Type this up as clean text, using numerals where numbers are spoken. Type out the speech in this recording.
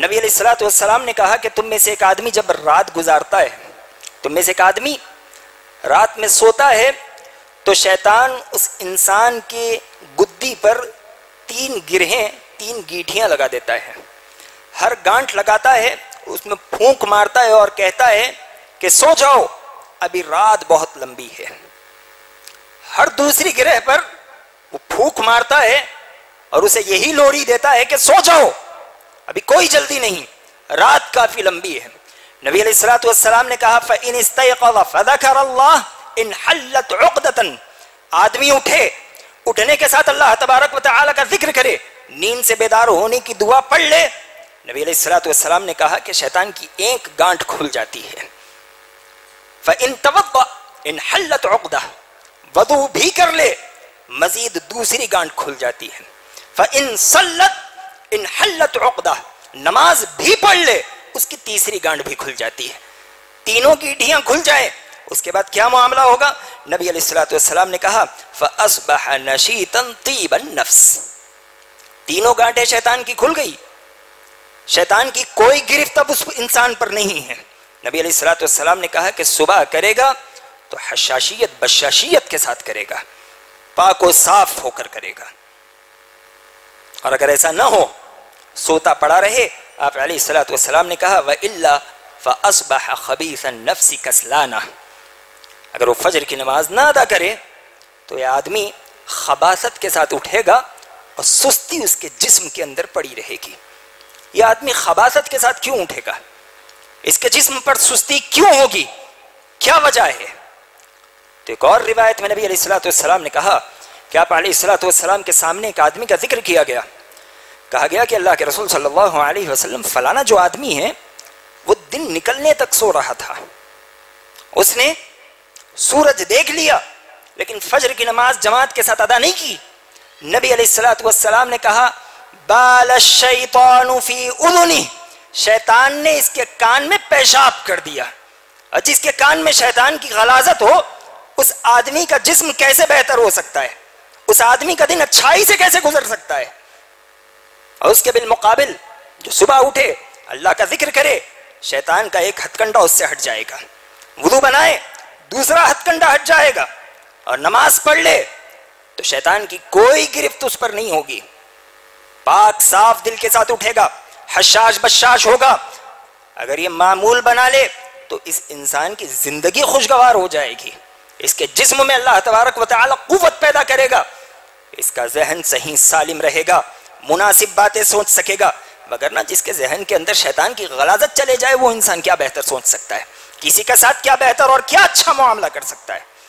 नबी अलैहिस्सलातु वस्सलाम ने कहा कि तुम में से एक आदमी जब रात गुजारता है, तुम में से एक आदमी रात में सोता है तो शैतान उस इंसान के गुद्दी पर 3 गीठियां लगा देता है, हर गांठ लगाता है, उसमें फूंक मारता है और कहता है कि सो जाओ अभी रात बहुत लंबी है। हर दूसरी गिरह पर वो फूंक मारता है और उसे यही लोरी देता है कि सो जाओ अभी कोई जल्दी नहीं, रात काफी लंबी है। नबी अलैहिस्सलातु वस्सलाम ने कहा फ़इन इस्तयक़ज़ फ़ज़कर अल्लाह इन हल्लत उक़दतन, आदमी उठे, उठने के साथ अल्लाह तबारक व तआला का जिक्र करे, नींद से बेदार होने की दुआ पढ़ ले। नबी अलैहिस्सलातु वस्सलाम ने कहा कि शैतान की एक गांठ खुल जाती है। फ़इन तवद्दअ इन हल्लत उक़दा, वदू भी कर ले, मजीद दूसरी गांठ खुल जाती है। फ़इन सल्लत इन हल्लत उक़दा, नमाज भी पढ़ ले, उसकी तीसरी गांठ भी खुल जाती है। तीनों गीठियां खुल जाए उसके बाद क्या मामला होगा? नबी अलैहिस्सलातु वस्सलाम ने कहा फ़अस्बह नशीतन तीबन नफ्स, तीनों गांठें शैतान की खुल गई, शैतान की कोई गिरफ्त अब उस इंसान पर नहीं है। नबी अलैहिस्सलातु वस्सलाम ने कहा कि सुबह करेगा तो हशाशियत बशाशियत के साथ करेगा, पाको साफ होकर करेगा, और अगर ऐसा ना हो सोता पड़ा रहे, आप अलैहिस्सलातु वस्सलाम ने कहा व इल्ला फ़अस्बह ख़बीसन नफ्सी कसलाना, अगर वो फजर की नमाज ना अदा करे तो यह आदमी खबासत के साथ उठेगा और सुस्ती उसके जिस्म के अंदर पड़ी रहेगी। यह आदमी खबासत के साथ क्यों उठेगा, इसके जिस्म पर सुस्ती क्यों होगी, क्या वजह है? तो एक और रिवायत में नबी अलैहिस्सलातु वस्सलाम ने कहा कि आप अलैहिस्सलातु वस्सलाम के सामने एक आदमी का जिक्र किया गया, कहा गया कि अल्लाह के रसूल सल्लल्लाहु अलैहि वसल्लम, फलाना जो आदमी है वो दिन निकलने तक सो रहा था, उसने सूरज देख लिया लेकिन फजर की नमाज जमात के साथ अदा नहीं की। नबी अलैहिस्सलातु वस्सलाम ने कहा बाल शैतानु फी उदुनी, शैतान ने इसके कान में पेशाब कर दिया। और जिसके कान में शैतान की गलाजत हो उस आदमी का जिस्म कैसे बेहतर हो सकता है, उस आदमी का दिन अच्छाई से कैसे गुजर सकता है? और उसके बिलमुकाबिल जो सुबह उठे, अल्लाह का जिक्र करे, शैतान का एक हथकंडा उससे हट जाएगा, वुदू बनाए दूसरा हथकंडा हट जाएगा, और नमाज पढ़ ले तो शैतान की कोई गिरफ्त उस पर नहीं होगी। पाक साफ दिल के साथ उठेगा, हशाश बशाश होगा। अगर ये मामूल बना ले तो इस इंसान की जिंदगी खुशगवार हो जाएगी, इसके जिस्म में अल्लाह तबारक व तआला कुव्वत पैदा करेगा, इसका जहन सही सालिम रहेगा, मुनासिब बातें सोच सकेगा। मगर ना जिसके जहन के अंदर शैतान की गलाजत चले जाए, वो इंसान क्या बेहतर सोच सकता है, किसी के साथ क्या बेहतर और क्या अच्छा मामला कर सकता है?